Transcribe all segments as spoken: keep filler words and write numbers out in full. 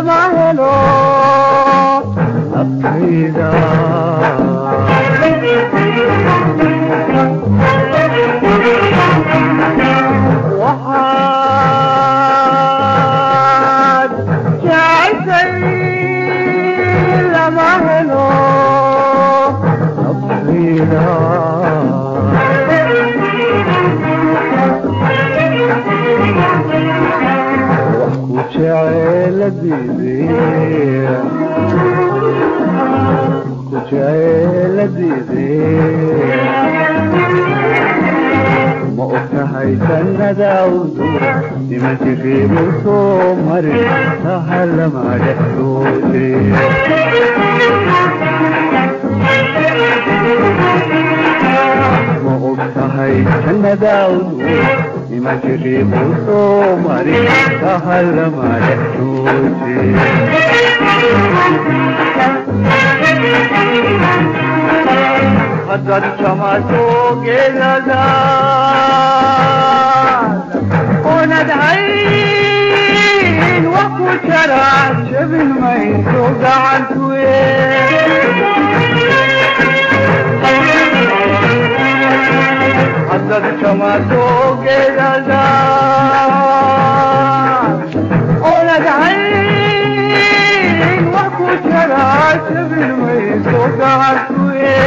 معنا الطيدة وحاد كعسيل معنا الطيدة كنت لذيذي ما أفتحي سنة داوزو دمتي في بلسوم هري تحلم على حدودي ما أفتحي سنة داوزو دمتي في بلسوم هري تحلم على حدودي حضرت شماسو جلال وندعين وكو شرع شبل مين توقع الكويت حضرت شماسو جلال وندعين وكو شرع شبل مين توقع الكويت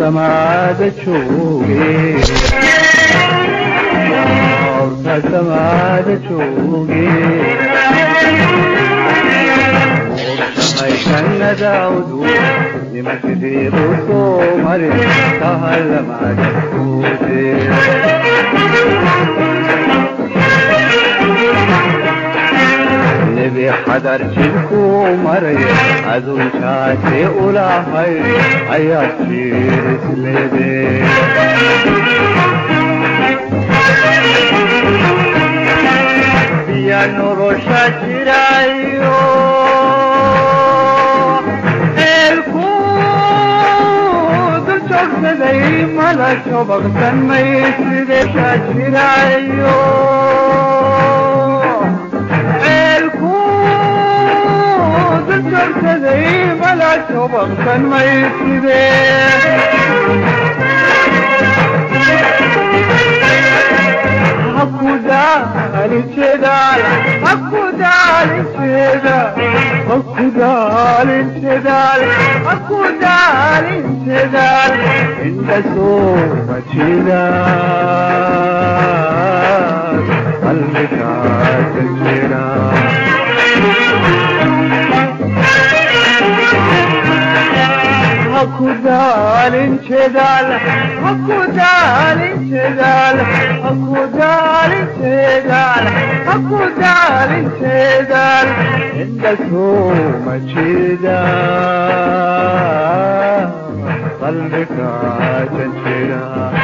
سماد شوقي عورك سماد شوقي وسميك النداود لمسجد الصومر سهل مع جسودي بحضر شلكو مري أذن شاتي أولا هاي أيات شير سلبي بيا نورو شاكرايو الكود شوك سدي مالا شوبك سنمي سدي شاكرايو شوبك ما يسيبي حقو دالي شدال حقو دالي شدال حقو دالي شدال حقو دالي شدال انت صوبك شدال قلبك عاشق حقو دالين شدال حقو دالين شدال حقو دالين شدال حقو دالين شدال انت صومك شدال قلبك عاشق شدال.